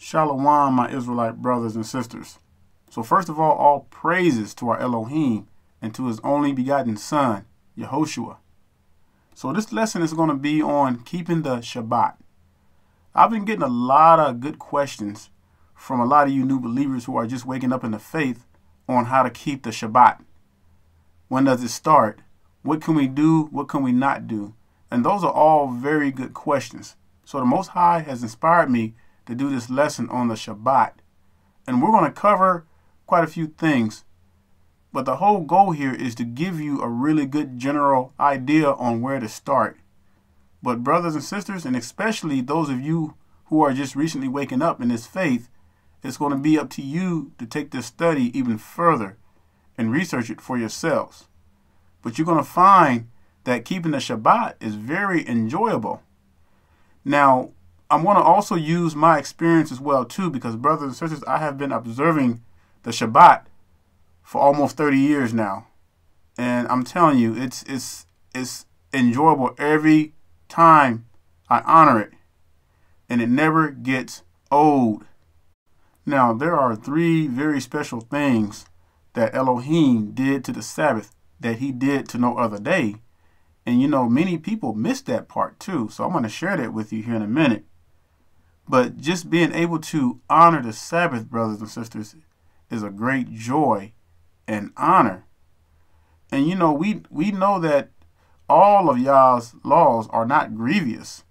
Shalom, my Israelite brothers and sisters. So first of all praises to our Elohim and to his only begotten son, Yehoshua. So this lesson is going to be on keeping the Shabbat. I've been getting a lot of good questions from a lot of you new believers who are just waking up in the faith on how to keep the Shabbat. When does it start? What can we do? What can we not do? And those are all very good questions. So the Most High has inspired me to do this lesson on the Shabbat. And we're going to cover quite a few things. But the whole goal here is to give you a really good general idea on where to start. But brothers and sisters, and especially those of you who are just recently waking up in this faith, it's going to be up to you to take this study even further and research it for yourselves. But you're going to find that keeping the Shabbat is very enjoyable. Now, I want to also use my experience as well, too, because brothers and sisters, I have been observing the Shabbat for almost 30 years now. And I'm telling you, it's enjoyable every time I honor it. And it never gets old. Now, there are three very special things that Elohim did to the Sabbath that he did to no other day. And you know, many people miss that part too. So I'm going to share that with you here in a minute. But just being able to honor the Sabbath, brothers and sisters, is a great joy and honor. And you know, we know that all of Yah's laws are not grievous.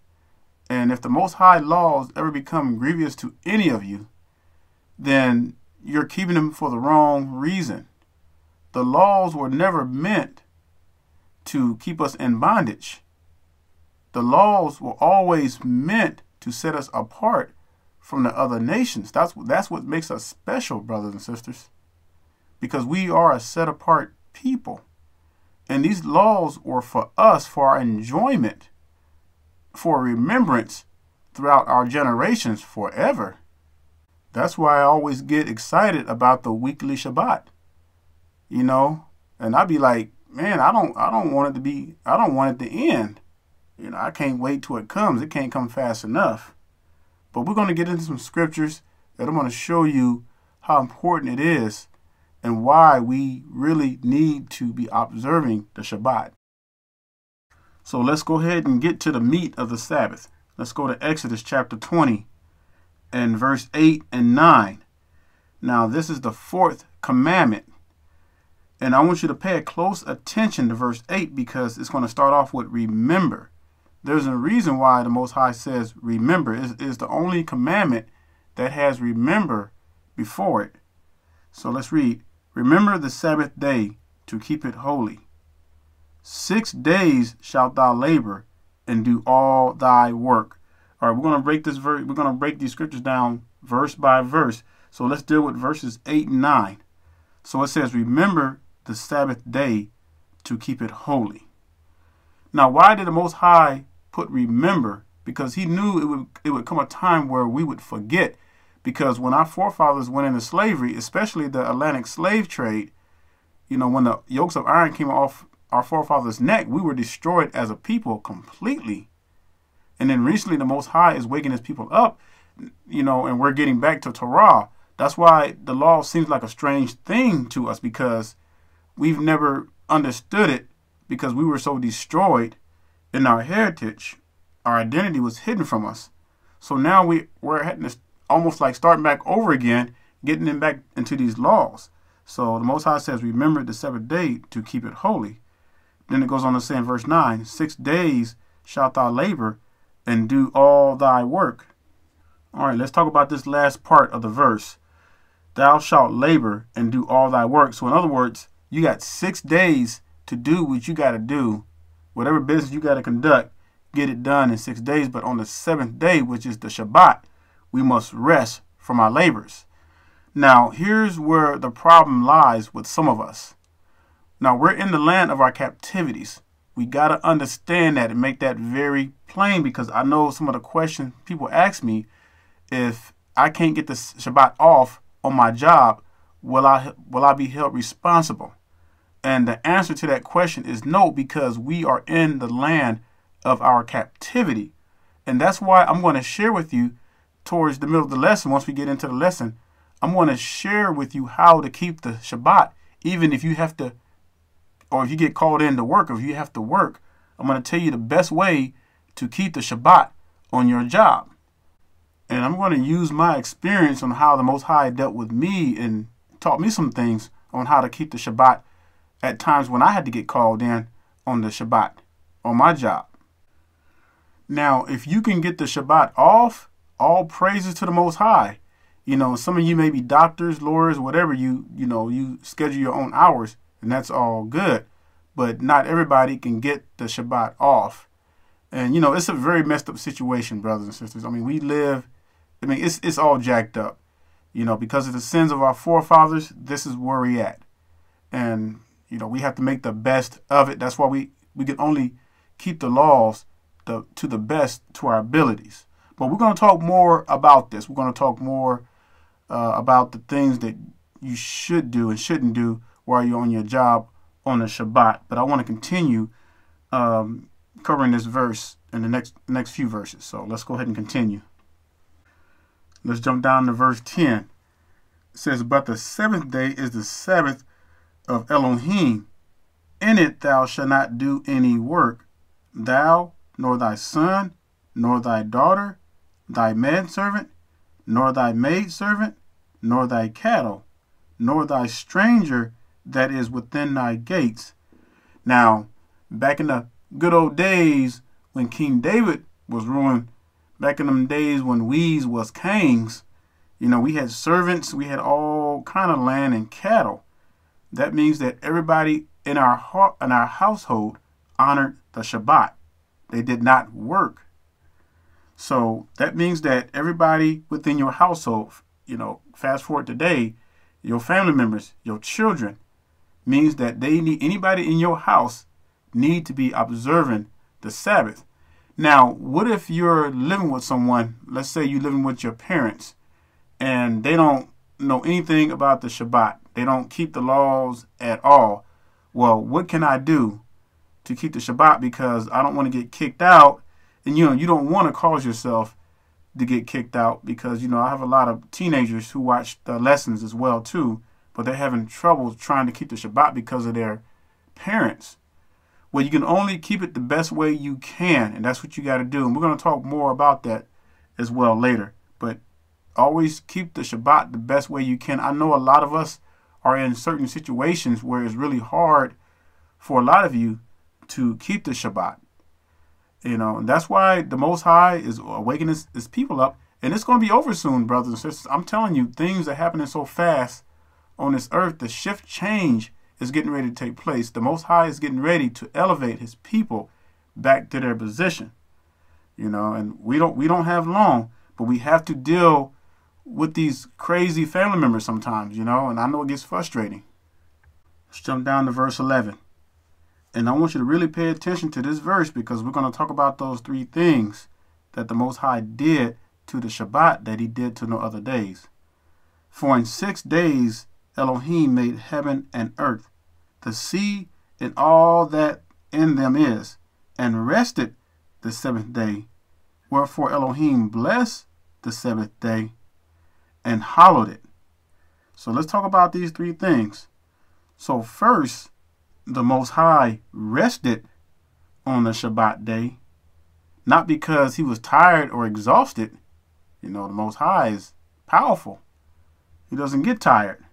And if the Most High laws ever become grievous to any of you, then you're keeping them for the wrong reason. The laws were never meant to keep us in bondage. The laws were always meant to set us apart from the other nations. That's what makes us special, brothers and sisters, because we are a set apart people. And these laws were for us, for our enjoyment, for remembrance throughout our generations forever. That's why I always get excited about the weekly Shabbat, you know, and I'd be like, man, I don't want it to end. You know, I can't wait till it comes. It can't come fast enough. But we're going to get into some scriptures that I'm going to show you how important it is and why we really need to be observing the Shabbat. So let's go ahead and get to the meat of the Sabbath. Let's go to Exodus chapter 20 and verse 8 and 9. Now, this is the fourth commandment. And I want you to pay close attention to verse 8 because it's going to start off with remember. There's a reason why the Most High says remember. It's the only commandment that has remember before it. So let's read. Remember the Sabbath day to keep it holy. 6 days shalt thou labor and do all thy work. All right, we're going to break these scriptures down verse by verse. So let's deal with verses 8 and 9. So it says, remember the Sabbath day to keep it holy. Now, why did the Most High put remember? Because he knew it would come a time where we would forget. Because when our forefathers went into slavery, especially the Atlantic slave trade, you know, when the yokes of iron came off our forefathers' neck, we were destroyed as a people completely. And then recently the Most High is waking his people up, you know, and we're getting back to Torah. That's why the law seems like a strange thing to us, because we've never understood it, because we were so destroyed in our heritage. Our identity was hidden from us. So now we're having to almost like starting back over again, getting them back into these laws. So the Most High says, remember the Sabbath day to keep it holy. Then it goes on to say in verse 9, 6 days shalt thou labor and do all thy work. All right, let's talk about this last part of the verse. Thou shalt labor and do all thy work. So in other words, you got 6 days to do what you got to do. Whatever business you got to conduct, get it done in 6 days. But on the seventh day, which is the Shabbat, we must rest from our labors. Now, here's where the problem lies with some of us. Now, we're in the land of our captivities. We got to understand that and make that very plain, because I know some of the questions people ask me, if I can't get the Shabbat off on my job, will I be held responsible? And the answer to that question is no, because we are in the land of our captivity. And that's why I'm going to share with you towards the middle of the lesson, once we get into the lesson, I'm going to share with you how to keep the Shabbat, even if you have to, or if you get called in to work, if you have to work, I'm going to tell you the best way to keep the Shabbat on your job. And I'm going to use my experience on how the Most High dealt with me and taught me some things on how to keep the Shabbat at times when I had to get called in on the Shabbat on my job. Now, if you can get the Shabbat off, all praises to the Most High. You know, some of you may be doctors, lawyers, whatever, you schedule your own hours, and that's all good. But not everybody can get the Shabbat off. And, you know, it's a very messed up situation, brothers and sisters. I mean, we live, it's all jacked up. You know, because of the sins of our forefathers, this is where we're at. And, you know, we have to make the best of it. That's why we can only keep the laws to the best to our abilities. But we're going to talk more about this. We're going to talk more about the things that you should do and shouldn't do while you're on your job on the Shabbat. But I want to continue covering this verse in the next few verses. So let's go ahead and continue. Let's jump down to verse 10. It says, "But the seventh day is the Sabbath of Elohim. In it thou shalt not do any work, thou, nor thy son, nor thy daughter, thy manservant, nor thy maidservant, nor thy cattle, nor thy stranger that is within thy gates." Now, back in the good old days when King David was ruling, back in them days when we was kings, you know, we had servants, we had all kind of land and cattle. That means that everybody in our household honored the Shabbat. They did not work. So that means that everybody within your household, you know, fast forward today, your family members, your children, means that they need, anybody in your house need to be observing the Sabbath. Now, what if you're living with someone, let's say you're living with your parents, and they don't know anything about the Shabbat. They don't keep the laws at all. Well, what can I do to keep the Shabbat? Because I don't want to get kicked out. And, you know, you don't want to cause yourself to get kicked out because, you know, I have a lot of teenagers who watch the lessons as well, too. But they're having trouble trying to keep the Shabbat because of their parents. Well, you can only keep it the best way you can. And that's what you got to do. And we're going to talk more about that as well later. But always keep the Shabbat the best way you can. I know a lot of us are in certain situations where it's really hard for a lot of you to keep the Shabbat. You know, and that's why the Most High is awakening his people up. And it's going to be over soon, brothers and sisters. I'm telling you, things are happening so fast on this earth. The shift change is getting ready to take place. The Most High is getting ready to elevate his people back to their position. You know, and we don't have long, but we have to deal with these crazy family members sometimes, you know, and I know it gets frustrating. Let's jump down to verse 11. And I want you to really pay attention to this verse because we're going to talk about those three things that the Most High did to the Shabbat that he did to no other days. "For in 6 days Elohim made heaven and earth, the sea and all that in them is, and rested the seventh day. Wherefore Elohim blessed the seventh day and hallowed it." So let's talk about these three things. So first, the Most High rested on the Shabbat day, not because he was tired or exhausted. You know, the Most High is powerful. He doesn't get tired.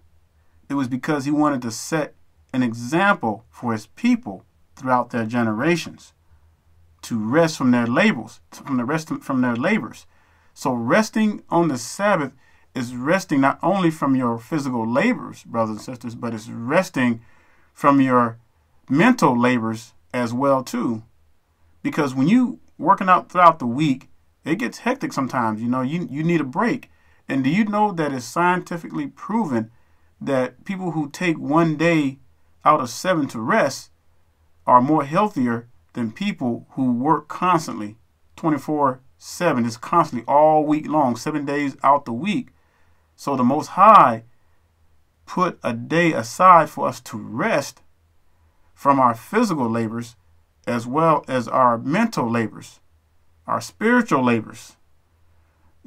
It was because he wanted to set an example for his people throughout their generations to rest from their labors, from their labors. So resting on the Sabbath is resting not only from your physical labors, brothers and sisters, but it's resting from your mental labors as well too, because when you working out throughout the week, it gets hectic sometimes. You know, you need a break. And do you know that it's scientifically proven that people who take 1 day out of 7 to rest are more healthier than people who work constantly 24/7, is constantly all week long, 7 days out the week. So the Most High put a day aside for us to rest from our physical labors as well as our mental labors, our spiritual labors.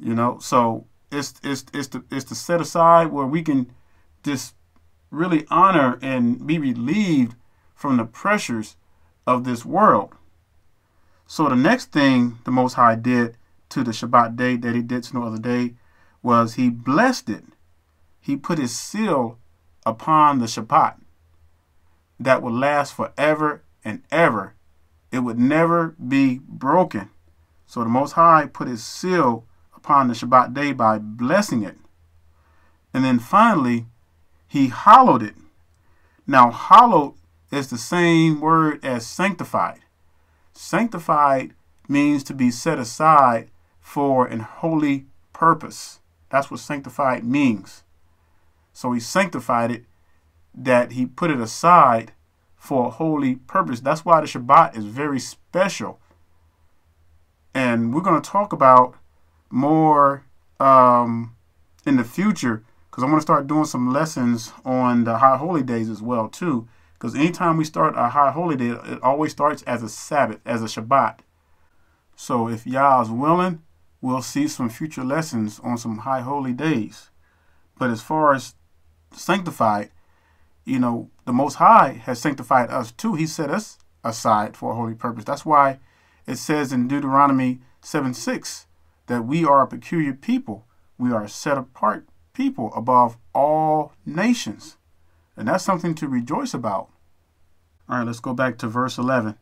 You know, so it's to set aside where we can just really honor and be relieved from the pressures of this world. So the next thing the Most High did to the Shabbat day that he did to no other day was he blessed it. He put his seal upon the Shabbat that would last forever and ever. It would never be broken. So the Most High put his seal upon the Shabbat day by blessing it. And then finally, he hallowed it. Now, hallowed is the same word as sanctified. Sanctified means to be set aside for an holy purpose. That's what sanctified means. So he sanctified it, that he put it aside for a holy purpose. That's why the Shabbat is very special. And we're going to talk about more in the future, because I want to start doing some lessons on the high holy days as well, too. Because anytime we start a high holy day, it always starts as a Sabbath, as a Shabbat. So if Yah is willing, we'll see some future lessons on some high holy days. But as far as sanctified, you know, the Most High has sanctified us too. He set us aside for a holy purpose. That's why it says in Deuteronomy 7:6 that we are a peculiar people. We are a set apart people above all nations. And that's something to rejoice about. All right, let's go back to verse 11.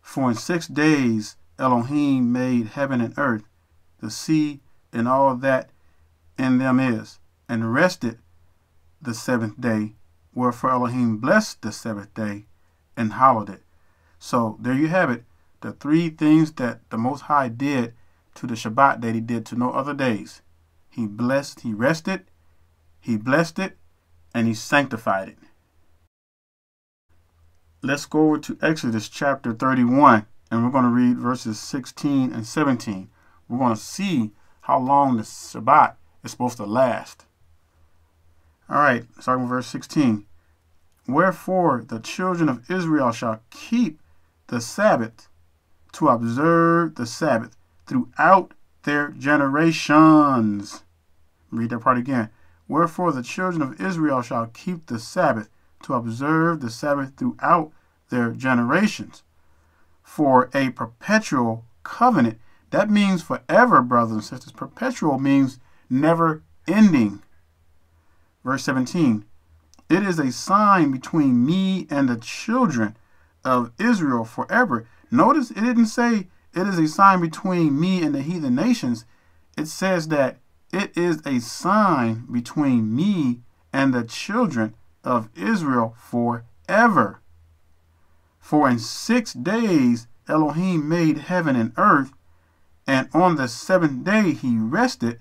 For in 6 days Elohim made heaven and earth, the sea and all that in them is, and rested the seventh day. Wherefore Elohim blessed the seventh day and hallowed it. So there you have it. The three things that the Most High did to the Shabbat that he did to no other days. He blessed, he rested, he blessed it, and he sanctified it. Let's go over to Exodus chapter 31, and we're going to read verses 16 and 17. We're going to see how long the Shabbat is supposed to last. All right, starting with verse 16. Wherefore the children of Israel shall keep the Sabbath to observe the Sabbath throughout their generations. Read that part again. Wherefore the children of Israel shall keep the Sabbath to observe the Sabbath throughout their generations for a perpetual covenant. That means forever, brothers and sisters. Perpetual means never ending. Verse 17. It is a sign between me and the children of Israel forever. Notice it didn't say it is a sign between me and the heathen nations. It says that it is a sign between me and the children of Israel forever. For in 6 days Elohim made heaven and earth, and on the seventh day he rested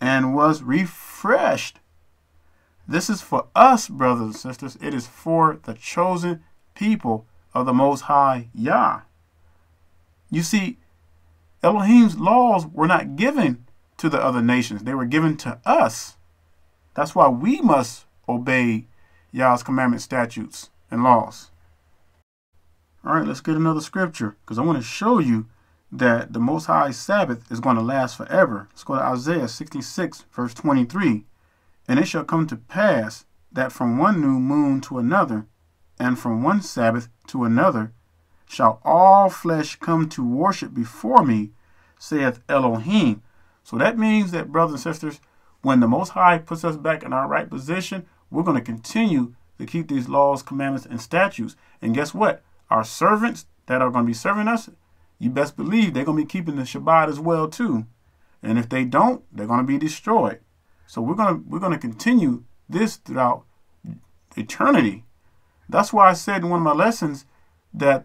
and was refreshed. This is for us, brothers and sisters. It is for the chosen people of the Most High Yah. You see, Elohim's laws were not given to the other nations. They were given to us. That's why we must obey Yah's commandments, statutes, and laws. All right, let's get another scripture, because I want to show you that the Most High Sabbath is going to last forever. Let's go to Isaiah 66, verse 23. And it shall come to pass that from one new moon to another, and from one Sabbath to another, shall all flesh come to worship before me, saith Elohim. So that means that, brothers and sisters, when the Most High puts us back in our right position, we're going to continue to keep these laws, commandments, and statutes. And guess what? Our servants that are going to be serving us, you best believe they're going to be keeping the Shabbat as well, too. And if they don't, they're going to be destroyed. So we're going to continue this throughout eternity. That's why I said in one of my lessons that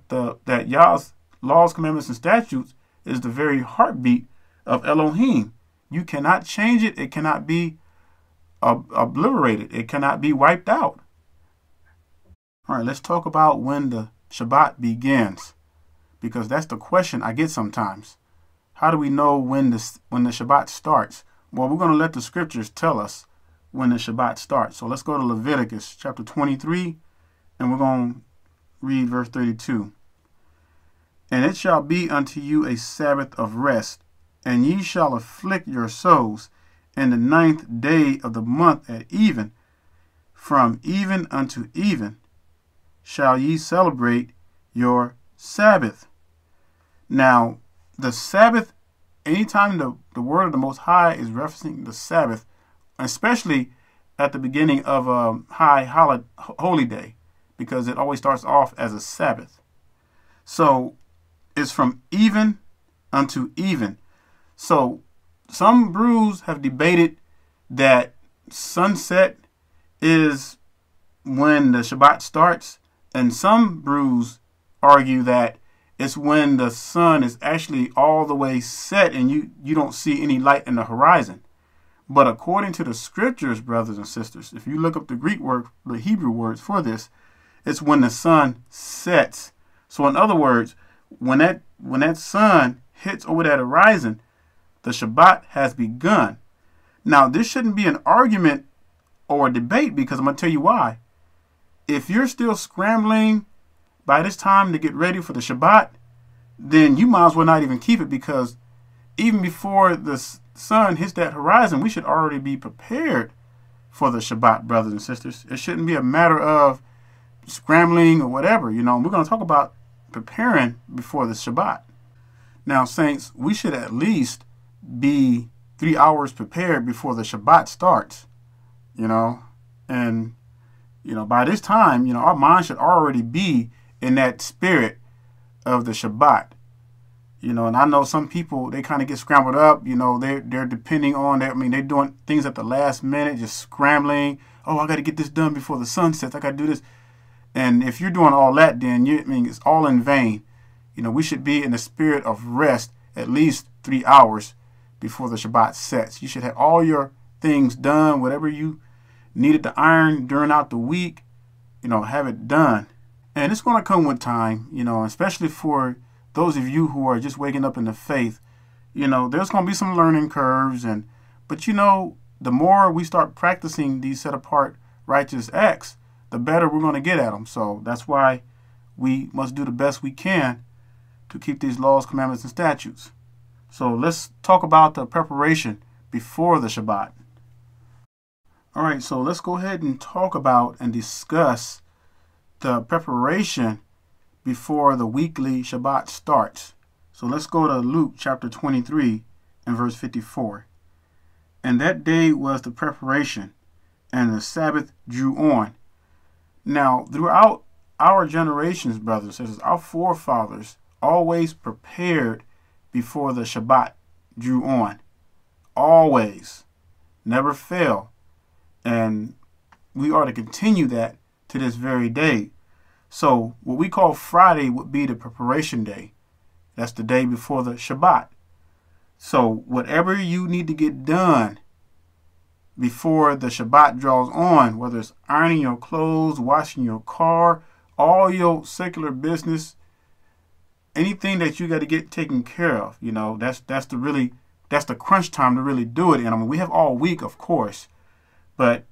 Yah's laws, commandments, and statutes is the very heartbeat of Elohim. You cannot change it. It cannot be obliterated. It cannot be wiped out. All right, let's talk about when the Shabbat begins, because that's the question I get sometimes. How do we know when the Shabbat starts? Well, we're going to let the scriptures tell us when the Shabbat starts. So let's go to Leviticus chapter 23, and we're going to read verse 32. And it shall be unto you a Sabbath of rest, and ye shall afflict your souls, and the 9th day of the month at even, from even unto even, shall ye celebrate your Sabbath. Now, the Sabbath, anytime the word of the Most High is referencing the Sabbath, especially at the beginning of a high holy day, because it always starts off as a Sabbath. So it's from even unto even. So some brews have debated that sunset is when the Shabbat starts, and some brews argue that it's when the sun is actually all the way set and you don't see any light in the horizon. But according to the scriptures, brothers and sisters, if you look up the Greek word, the Hebrew words for this, it's when the sun sets. So in other words, when that sun hits over that horizon, the Shabbat has begun. Now, this shouldn't be an argument or a debate, because I'm going to tell you why. If you're still scrambling by this time to get ready for the Shabbat, then you might as well not even keep it, because even before the sun hits that horizon, we should already be prepared for the Shabbat, brothers and sisters. It shouldn't be a matter of scrambling or whatever. You know, we're going to talk about preparing before the Shabbat. Now, saints, we should at least be 3 hours prepared before the Shabbat starts, you know, and, you know, by this time, you know, our mind should already be in that spirit of the Shabbat, you know. And I know some people, they kind of get scrambled up, you know, they're depending on that. I mean, they're doing things at the last minute, just scrambling. Oh, I got to get this done before the sun sets. I got to do this. And if you're doing all that, then you, I mean, it's all in vain. You know, we should be in the spirit of rest at least 3 hours before the Shabbat sets. You should have all your things done, whatever you needed to iron during out the week, you know, have it done. And it's going to come with time, you know, especially for those of you who are just waking up in the faith. You know, there's going to be some learning curves, but you know, the more we start practicing these set apart righteous acts, the better we're going to get at them. So that's why we must do the best we can to keep these laws, commandments, and statutes. So let's talk about the preparation before the Shabbat. All right, so let's go ahead and talk about and discuss the preparation before the weekly Shabbat starts. So let's go to Luke chapter 23 and verse 54. And that day was the preparation, and the Sabbath drew on. Now, throughout our generations, brothers and sisters, our forefathers always prepared before the Shabbat drew on. Always. Never fail. And we are to continue that to this very day. So what we call Friday would be the preparation day. That's the day before the Shabbat. So whatever you need to get done before the Shabbat draws on, whether it's ironing your clothes, washing your car, all your secular business, anything that you got to get taken care of, you know, that's the crunch time to really do it. And I mean, we have all week, of course, but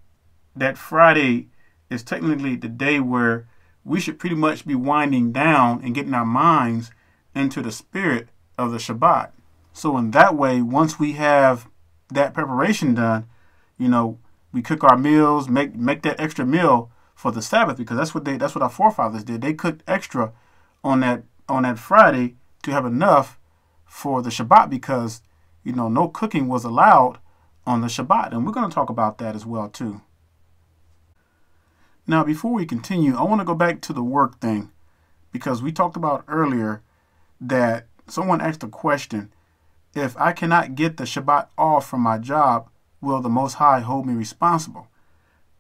that Friday is technically the day where we should pretty much be winding down and getting our minds into the spirit of the Shabbat. So in that way, once we have that preparation done, you know, we cook our meals, make that extra meal for the Sabbath, because that's what our forefathers did. They cooked extra on that Friday to have enough for the Shabbat, because, you know, no cooking was allowed on the Shabbat. And we're going to talk about that as well, too. Now, before we continue, I want to go back to the work thing, because we talked about earlier that someone asked a question. If I cannot get the Shabbat off from my job, will the Most High hold me responsible?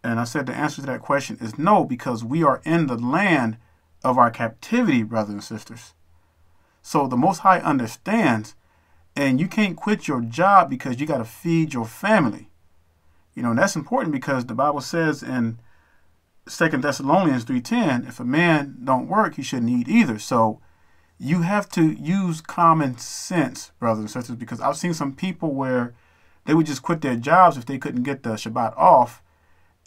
And I said the answer to that question is no, because we are in the land of our captivity, brothers and sisters. So the Most High understands, and you can't quit your job because you got to feed your family. You know, and that's important, because the Bible says in 2 Thessalonians 3:10, if a man don't work, he shouldn't eat either. So you have to use common sense, brothers and sisters, because I've seen some people where they would just quit their jobs if they couldn't get the Shabbat off,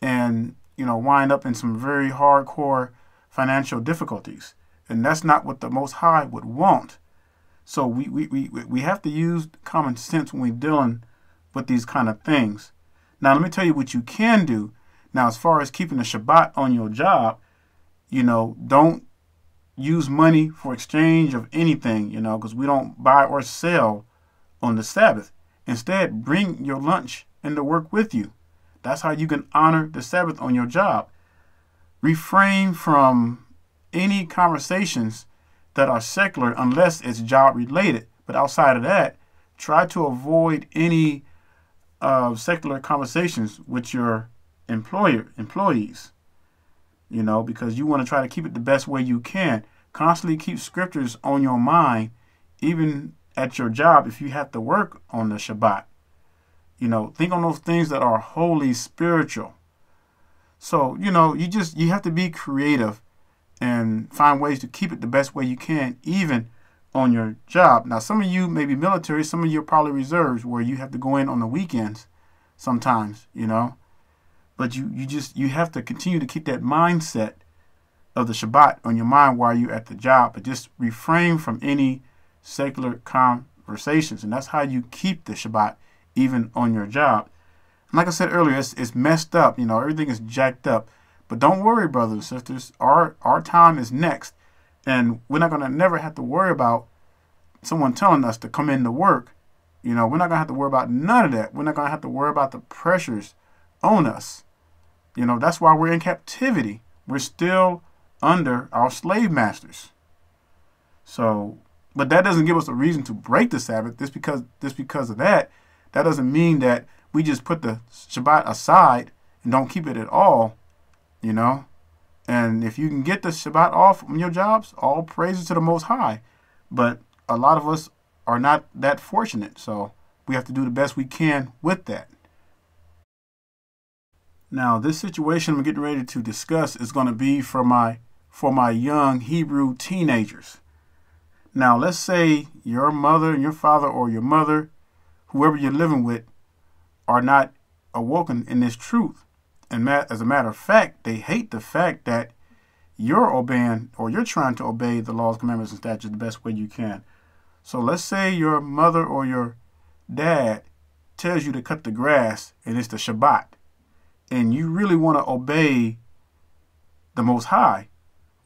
and, you know, wind up in some very hardcore financial difficulties. And that's not what the Most High would want. So we have to use common sense when we're dealing with these kind of things. Now, let me tell you what you can do. Now, as far as keeping the Shabbat on your job, you know, don't use money for exchange of anything, you know, because we don't buy or sell on the Sabbath. Instead, bring your lunch into work with you. That's how you can honor the Sabbath on your job. Refrain from any conversations that are secular unless it's job related. But outside of that, try to avoid any secular conversations with your employees, you know, because you want to try to keep it the best way you can. Constantly keep scriptures on your mind, even at your job if you have to work on the Shabbat. You know, think on those things that are wholly spiritual. So, you know, you have to be creative and find ways to keep it the best way you can, even on your job. Now, some of you may be military, some of you are probably reserves where you have to go in on the weekends sometimes, you know. But you have to continue to keep that mindset of the Shabbat on your mind while you're at the job, but just refrain from any secular conversations. And that's how you keep the Shabbat even on your job. And like I said earlier, it's messed up, you know, everything is jacked up. But don't worry, brothers and sisters, our time is next. And we're not going to never have to worry about someone telling us to come into work. You know, we're not going to have to worry about none of that. We're not going to have to worry about the pressures on us. You know, that's why we're in captivity. We're still under our slave masters. So, but that doesn't give us a reason to break the Sabbath. Just because of that, that doesn't mean that we just put the Shabbat aside and don't keep it at all. You know, and if you can get the Shabbat off from your jobs, all praises to the Most High. But a lot of us are not that fortunate, so we have to do the best we can with that. Now, this situation I'm getting ready to discuss is going to be for my young Hebrew teenagers. Now, let's say your mother and your father, or your mother, whoever you're living with, are not awoken in this truth. And as a matter of fact, they hate the fact that you're obeying, or you're trying to obey the laws, commandments, and statutes the best way you can. So let's say your mother or your dad tells you to cut the grass, and it's the Shabbat, and you really want to obey the Most High.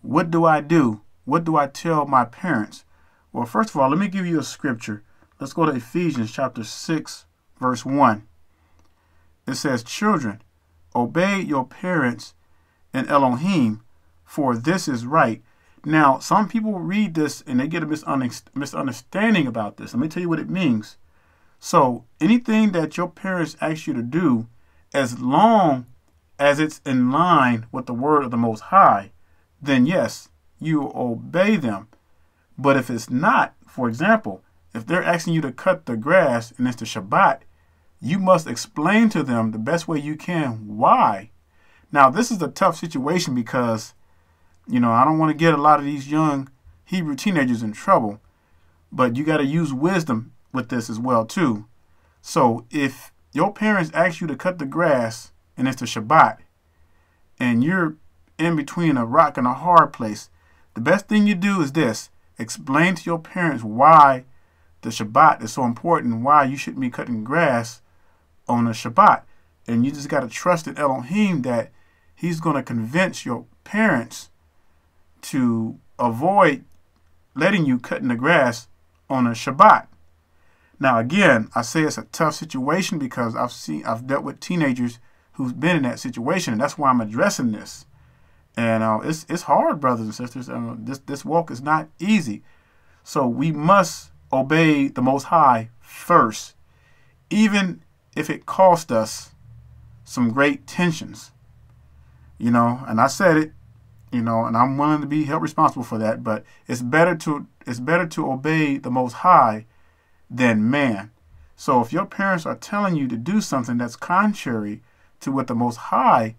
What do I do? What do I tell my parents? Well, first of all, let me give you a scripture. Let's go to Ephesians chapter 6, verse 1. It says, "Children, obey your parents and Elohim, for this is right." Now, some people read this and they get a misunderstanding about this. Let me tell you what it means. So, anything that your parents ask you to do, as long as it's in line with the word of the Most High, then yes, you obey them. But if it's not, for example, if they're asking you to cut the grass and it's the Shabbat, you must explain to them the best way you can why. Now, this is a tough situation because, you know, I don't want to get a lot of these young Hebrew teenagers in trouble, but you got to use wisdom with this as well, too. So if your parents ask you to cut the grass and it's the Shabbat and you're in between a rock and a hard place, the best thing you do is this: explain to your parents why the Shabbat is so important, why you shouldn't be cutting grass on a Shabbat. And you just got to trust in Elohim that he's going to convince your parents to avoid letting you cutting the grass on a Shabbat. Now, again, I say it's a tough situation because I've dealt with teenagers who've been in that situation, and that's why I'm addressing this. And it's hard, brothers and sisters. This walk is not easy. So we must obey the Most High first, even if it cost us some great tensions, you know. And I said it, you know, and I'm willing to be held responsible for that. But it's better to obey the Most High than man. So if your parents are telling you to do something that's contrary to what the Most High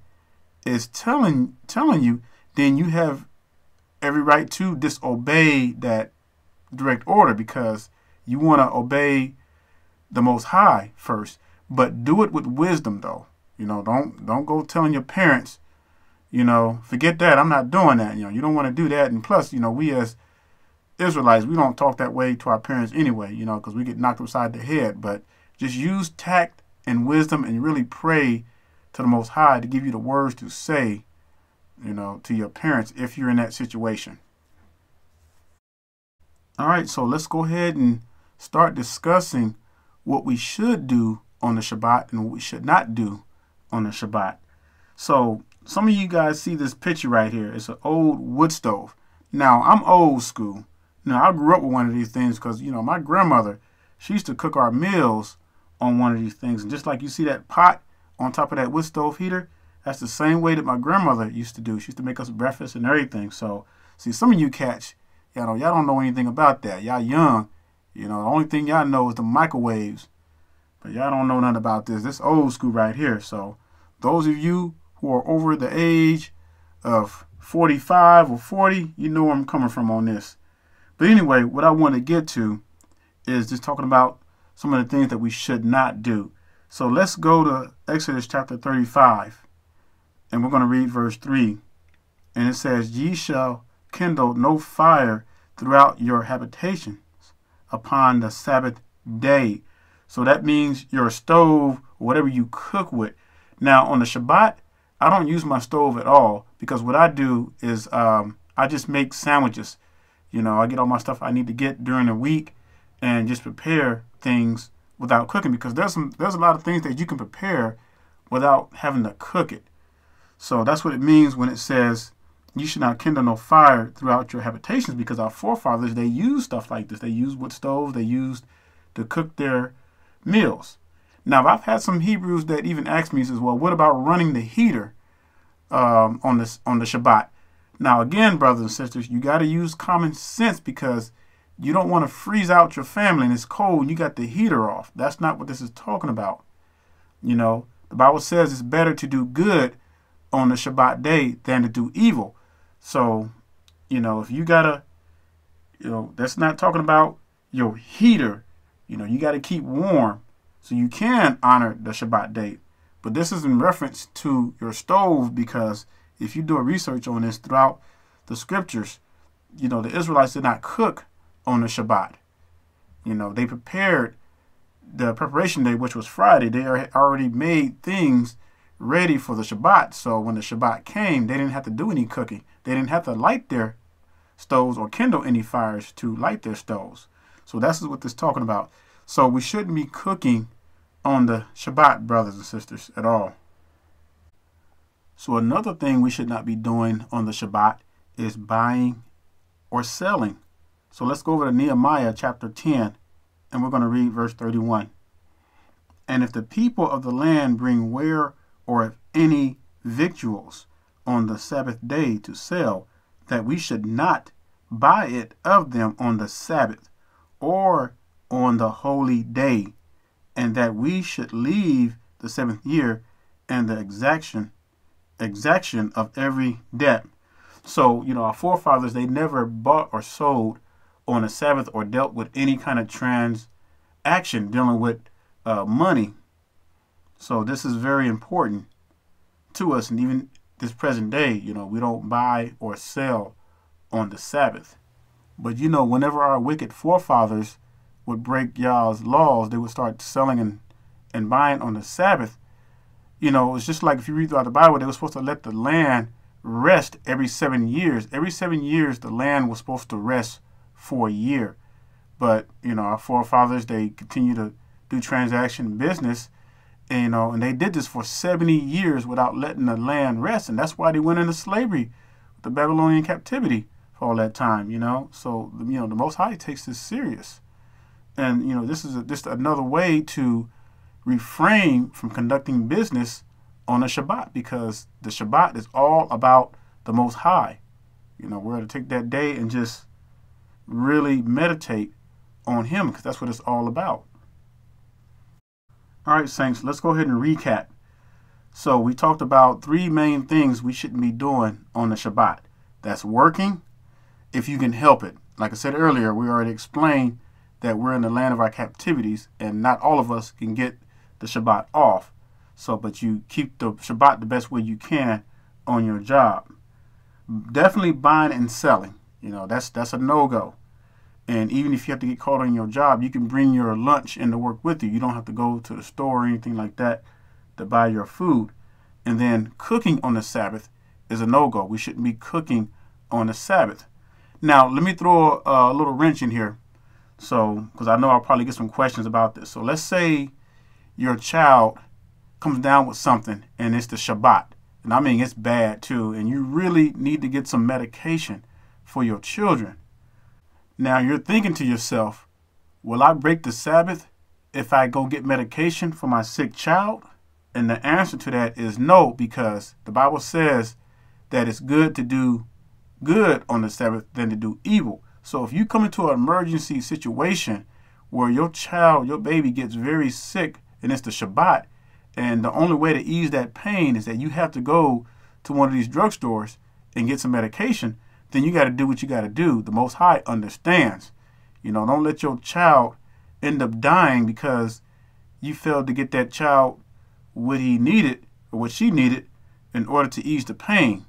is telling you, then you have every right to disobey that direct order, because you want to obey the Most High first. But do it with wisdom, though. You know, don't go telling your parents, you know, forget that, I'm not doing that. You know, you don't want to do that. And plus, you know, we as Israelites, we don't talk that way to our parents anyway, you know, because we get knocked upside the head. But just use tact and wisdom and really pray to the Most High to give you the words to say, you know, to your parents if you're in that situation. All right, so let's go ahead and start discussing what we should do on the Shabbat and what we should not do on the Shabbat. So some of you guys see this picture right here. It's an old wood stove. Now, I'm old school. Now, I grew up with one of these things because, you know, my grandmother, she used to cook our meals on one of these things. And just like you see that pot on top of that wood stove heater, that's the same way that my grandmother used to do. She used to make us breakfast and everything. So, see, some of you cats, y'all don't know anything about that. Y'all young. You know, the only thing y'all know is the microwaves. But y'all don't know nothing about this. This old school right here. So, those of you who are over the age of 45 or 40, you know where I'm coming from on this. But anyway, what I want to get to is just talking about some of the things that we should not do. So let's go to Exodus chapter 35, and we're going to read verse 3. And it says, "Ye shall kindle no fire throughout your habitations upon the Sabbath day." So that means your stove, whatever you cook with. Now on the Shabbat, I don't use my stove at all, because what I do is I just make sandwiches. You know, I get all my stuff I need to get during the week and just prepare things without cooking, because there's a lot of things that you can prepare without having to cook it. So that's what it means when it says you should not kindle no fire throughout your habitations, because our forefathers, they used stuff like this. They used wood stoves. They used to cook their meals. Now, I've had some Hebrews that even asked me, says, well, what about running the heater on the Shabbat? Now, again, brothers and sisters, you got to use common sense, because you don't want to freeze out your family and it's cold and you got the heater off. That's not what this is talking about. You know, the Bible says it's better to do good on the Shabbat day than to do evil. So, you know, if you got to, you know, that's not talking about your heater. You know, you got to keep warm. So you can honor the Shabbat date, but this is in reference to your stove, because if you do a research on this throughout the scriptures, you know, the Israelites did not cook on the Shabbat. You know, they prepared the preparation day, which was Friday. They already made things ready for the Shabbat. So when the Shabbat came, they didn't have to do any cooking. They didn't have to light their stoves or kindle any fires to light their stoves. So that's what this is talking about. So we shouldn't be cooking on the Shabbat, brothers and sisters, at all. So another thing we should not be doing on the Shabbat is buying or selling. So let's go over to Nehemiah chapter 10, and we're going to read verse 31. "And if the people of the land bring ware or if any victuals on the Sabbath day to sell, that we should not buy it of them on the Sabbath or on the holy day, and that we should leave the seventh year and the exaction of every debt." So, you know, our forefathers, they never bought or sold on a Sabbath or dealt with any kind of transaction dealing with money. So this is very important to us. And even this present day, you know, we don't buy or sell on the Sabbath. But, you know, whenever our wicked forefathers would break Yah's laws, they would start selling and buying on the Sabbath. You know, it's just like if you read throughout the Bible, they were supposed to let the land rest every 7 years. Every 7 years, the land was supposed to rest for a year. But, you know, our forefathers, they continue to do transaction business, and, you know, and they did this for 70 years without letting the land rest. And that's why they went into slavery, the Babylonian captivity, for all that time, you know. So, you know, the Most High takes this serious. And, you know, this is just another way to refrain from conducting business on a Shabbat, because the Shabbat is all about the Most High. You know, we're to take that day and just really meditate on Him, because that's what it's all about. All right, saints, let's go ahead and recap. So we talked about three main things we shouldn't be doing on the Shabbat. That's working, if you can help it. Like I said earlier, we already explained that we're in the land of our captivities, and not all of us can get the Shabbat off. So, but you keep the Shabbat the best way you can on your job. Definitely buying and selling. You know, that's a no-go. And even if you have to get caught on your job, you can bring your lunch into work with you. You don't have to go to the store or anything like that to buy your food. And then cooking on the Sabbath is a no-go. We shouldn't be cooking on the Sabbath. Now, let me throw a little wrench in here. So, because I know I'll probably get some questions about this. So let's say your child comes down with something and it's the Shabbat. And I mean, it's bad too. And you really need to get some medication for your children. Now you're thinking to yourself, will I break the Sabbath if I go get medication for my sick child? And the answer to that is no, because the Bible says that it's good to do good on the Sabbath than to do evil. So if you come into an emergency situation where your child, your baby gets very sick and it's the Shabbat, and the only way to ease that pain is that you have to go to one of these drugstores and get some medication, then you got to do what you got to do. The Most High understands. You know, don't let your child end up dying because you failed to get that child what he needed or what she needed in order to ease the pain.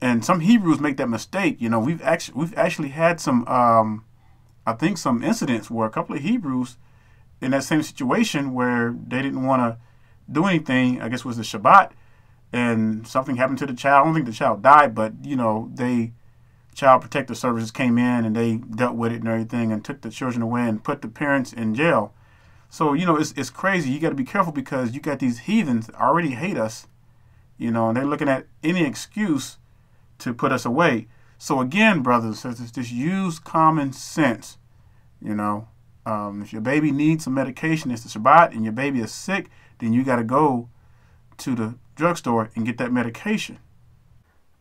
And some Hebrews make that mistake. You know, we've actually had some, I think, some incidents where a couple of Hebrews in that same situation where they didn't want to do anything, I guess it was the Shabbat, and something happened to the child. I don't think the child died, but, you know, they... Child Protective Services came in and they dealt with it and everything and took the children away and put the parents in jail. So, you know, it's crazy. You got to be careful because you got these heathens that already hate us, you know, and they're looking at any excuse to put us away. So again, brothers and sisters, just use common sense. You know, if your baby needs some medication, it's the Shabbat, and your baby is sick, then you got to go to the drugstore and get that medication.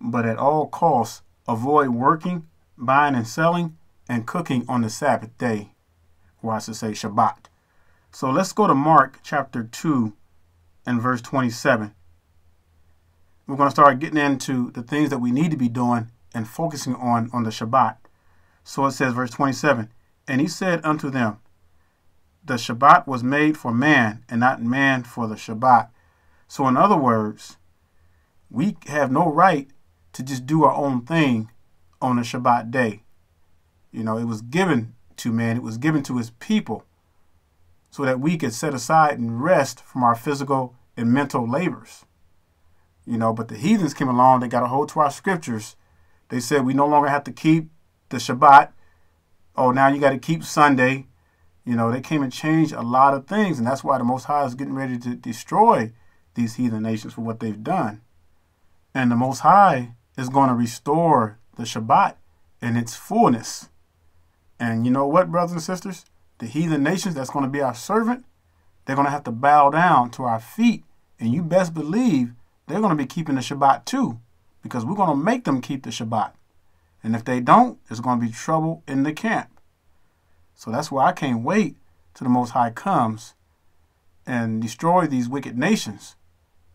But at all costs, avoid working, buying and selling, and cooking on the Sabbath day, or I should say Shabbat. So let's go to Mark chapter 2 and verse 27. We're going to start getting into the things that we need to be doing and focusing on the Shabbat. So it says, verse 27, and he said unto them, the Shabbat was made for man, and not man for the Shabbat. So in other words, we have no right to just do our own thing on a Shabbat day. You know, it was given to man, it was given to his people so that we could set aside and rest from our physical and mental labors. You know, but the heathens came along, they got a hold to our scriptures. They said we no longer have to keep the Shabbat. Oh, now you got to keep Sunday. You know, they came and changed a lot of things, and that's why the Most High is getting ready to destroy these heathen nations for what they've done. And the Most High is going to restore the Shabbat in its fullness. And you know what, brothers and sisters? The heathen nations that's going to be our servant, they're going to have to bow down to our feet. And you best believe they're going to be keeping the Shabbat too, because we're going to make them keep the Shabbat. And if they don't, there's going to be trouble in the camp. So that's why I can't wait till the Most High comes and destroy these wicked nations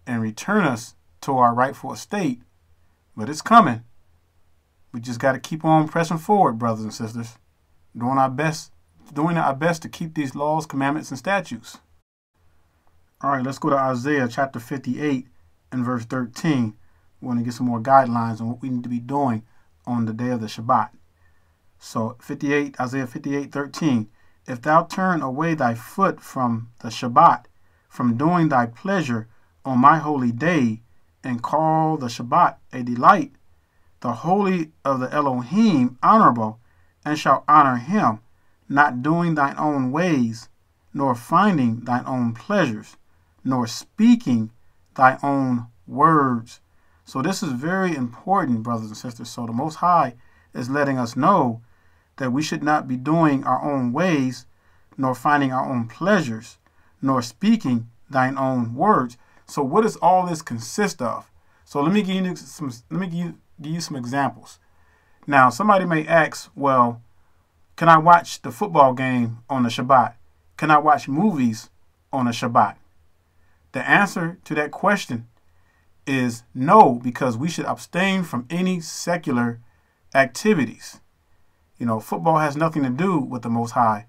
and return us to our rightful estate. But it's coming. We just got to keep on pressing forward, brothers and sisters, doing our best to keep these laws, commandments, and statutes. All right, let's go to Isaiah chapter 58 and verse 13. We want to get some more guidelines on what we need to be doing on the day of the Shabbat. So Isaiah 58:13, if thou turn away thy foot from the Shabbat, from doing thy pleasure on my holy day, and call the Shabbat a delight, the holy of the Elohim honorable, and shall honor him, not doing thine own ways, nor finding thine own pleasures, nor speaking thy own words. So this is very important, brothers and sisters. So the Most High is letting us know that we should not be doing our own ways, nor finding our own pleasures, nor speaking thine own words. So what does all this consist of? So let me give you some, give you some examples. Now, somebody may ask, well, can I watch the football game on the Shabbat? Can I watch movies on the Shabbat? The answer to that question is no, because we should abstain from any secular activities. You know, football has nothing to do with the Most High.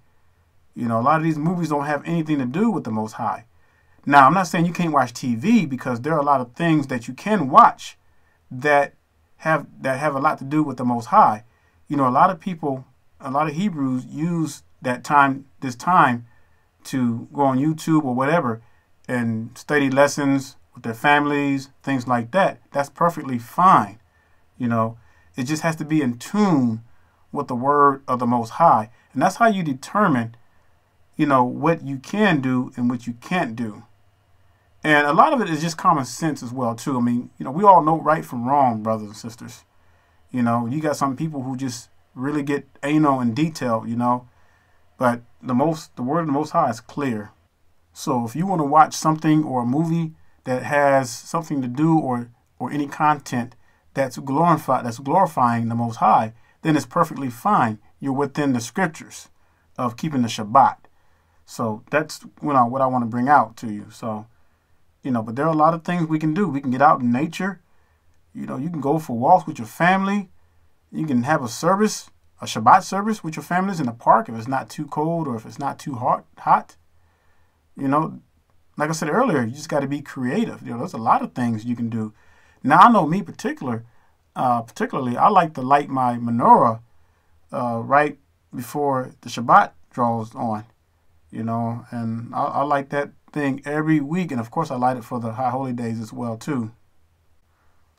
You know, a lot of these movies don't have anything to do with the Most High. Now, I'm not saying you can't watch TV, because there are a lot of things that you can watch that have a lot to do with the Most High. You know, a lot of people a lot of Hebrews use that time, this time, to go on YouTube or whatever and study lessons with their families, things like that. That's perfectly fine. You know, it just has to be in tune with the word of the Most High. And that's how you determine, you know, what you can do and what you can't do. And a lot of it is just common sense as well, too. I mean, you know, we all know right from wrong, brothers and sisters. You know, you got some people who just really get anal and detailed, you know. But the word of the Most High is clear. So if you want to watch something or a movie that has something to do or any content that's glorifying the Most High, then it's perfectly fine. You're within the scriptures of keeping the Shabbat. So that's, you know, what I want to bring out to you. So, you know, but there are a lot of things we can do. We can get out in nature. You know, you can go for walks with your family. You can have a service, a Shabbat service with your families in the park if it's not too cold or if it's not too hot. You know, like I said earlier, you just got to be creative. You know, there's a lot of things you can do. Now, I know me particularly, I like to light my menorah right before the Shabbat draws on, you know, and I light that thing every week. And of course, I light it for the high holy days as well, too.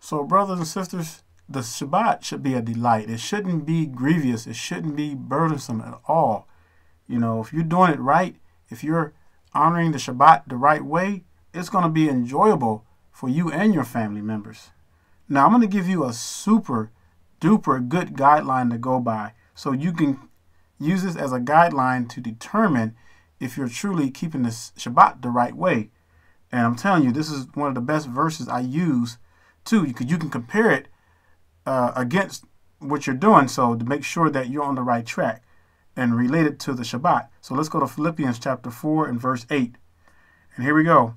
So, brothers and sisters, the Shabbat should be a delight. It shouldn't be grievous. It shouldn't be burdensome at all. You know, if you're doing it right, if you're honoring the Shabbat the right way, it's going to be enjoyable for you and your family members. Now, I'm going to give you a super duper good guideline to go by so you can use this as a guideline to determine if you're truly keeping the Shabbat the right way. And I'm telling you, this is one of the best verses I use, too, because you can compare it against what you're doing, so to make sure that you're on the right track and relate it to the Shabbat. So let's go to Philippians chapter 4 and verse 8. And here we go.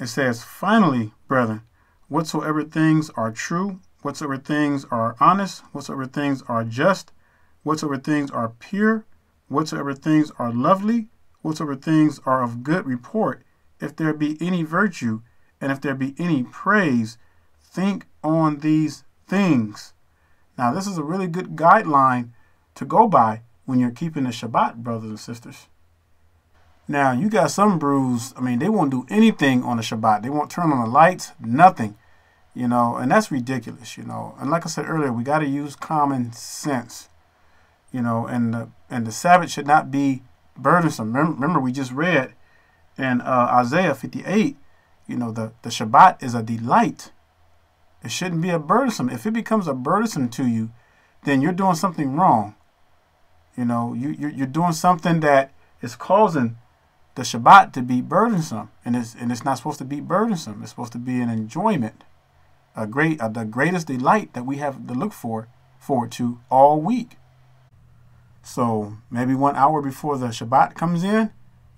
It says, "Finally, brethren, whatsoever things are true, whatsoever things are honest, whatsoever things are just, whatsoever things are pure, whatsoever things are lovely, whatsoever things are of good report, if there be any virtue, and if there be any praise, think on these things." Now, this is a really good guideline to go by when you're keeping the Shabbat, brothers and sisters. Now, you got some brews, I mean, they won't do anything on the Shabbat. They won't turn on the lights, nothing. You know, and that's ridiculous, you know. And like I said earlier, we got to use common sense, you know, and the Sabbath should not be burdensome. Remember, we just read in Isaiah 58, you know, the Shabbat is a delight. It shouldn't be a burdensome. If it becomes a burdensome to you, then you're doing something wrong. You know, you're doing something that is causing the Shabbat to be burdensome, and it's not supposed to be burdensome. It's supposed to be an enjoyment. The greatest delight that we have to look forward to all week. So maybe 1 hour before the Shabbat comes in,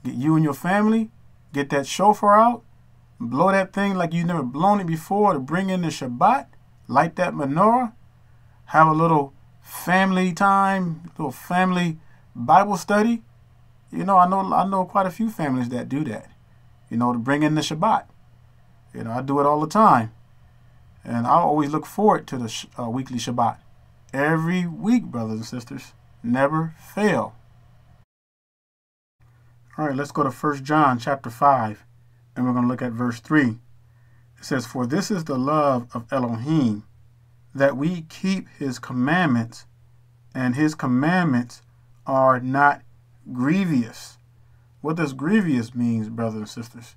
get you and your family, get that shofar out, blow that thing like you've never blown it before to bring in the Shabbat, light that menorah, have a little family time, little family Bible study. You know, I know quite a few families that do that, you know, to bring in the Shabbat. You know, I do it all the time. And I always look forward to the weekly Shabbat. Every week, brothers and sisters, never fail. All right, let's go to 1 John chapter 5, and we're going to look at verse 3. It says, "For this is the love of Elohim, that we keep his commandments, and his commandments are not grievous." What does grievous means, brothers and sisters?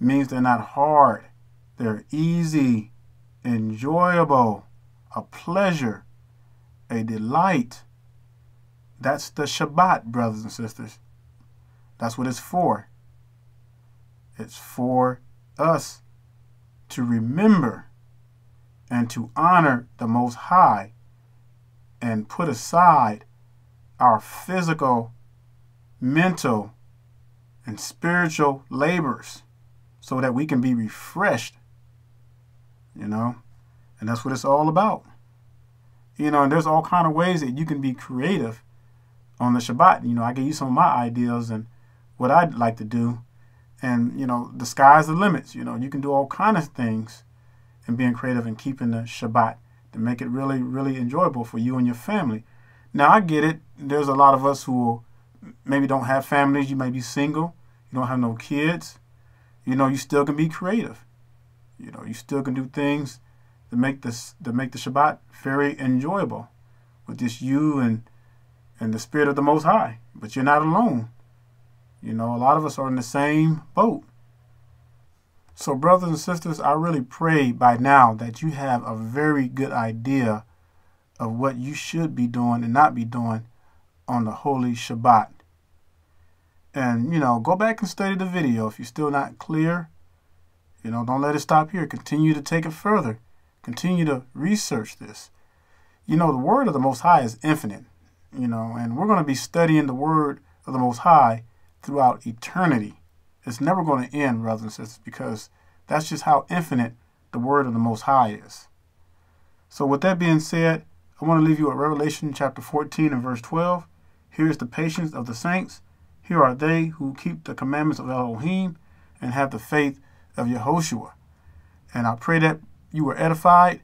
It means they're not hard. They're easy, enjoyable, a pleasure, a delight. That's the Shabbat, brothers and sisters. That's what it's for. It's for us to remember and to honor the Most High and put aside our physical, mental, and spiritual labors so that we can be refreshed, you know, and that's what it's all about. You know, and there's all kind of ways that you can be creative on the Shabbat. You know, I gave you some of my ideas and what I'd like to do, and, you know, the sky's the limits. You know, you can do all kind of things and being creative and keeping the Shabbat to make it really, really enjoyable for you and your family. Now, I get it. There's a lot of us who maybe don't have families. You may be single. You don't have no kids. You know, you still can be creative. You know, you still can do things to make this, to make the Shabbat very enjoyable with just you and the Spirit of the Most High. But you're not alone. You know, a lot of us are in the same boat. So, brothers and sisters, I really pray by now that you have a very good idea of what you should be doing and not be doing on the Holy Shabbat. And, you know, go back and study the video if you're still not clear. You know, don't let it stop here. Continue to take it further. Continue to research this. You know, the Word of the Most High is infinite. You know, and we're going to be studying the Word of the Most High throughout eternity. It's never going to end, brothers and sisters, because that's just how infinite the Word of the Most High is. So with that being said, I want to leave you with Revelation chapter 14 and verse 12. Here is the patience of the saints. Here are they who keep the commandments of Elohim and have the faith of Yehoshua. And I pray that you were edified.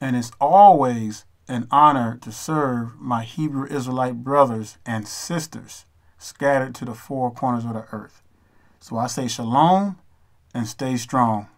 And it's always an honor to serve my Hebrew Israelite brothers and sisters scattered to the four corners of the earth. So I say shalom and stay strong.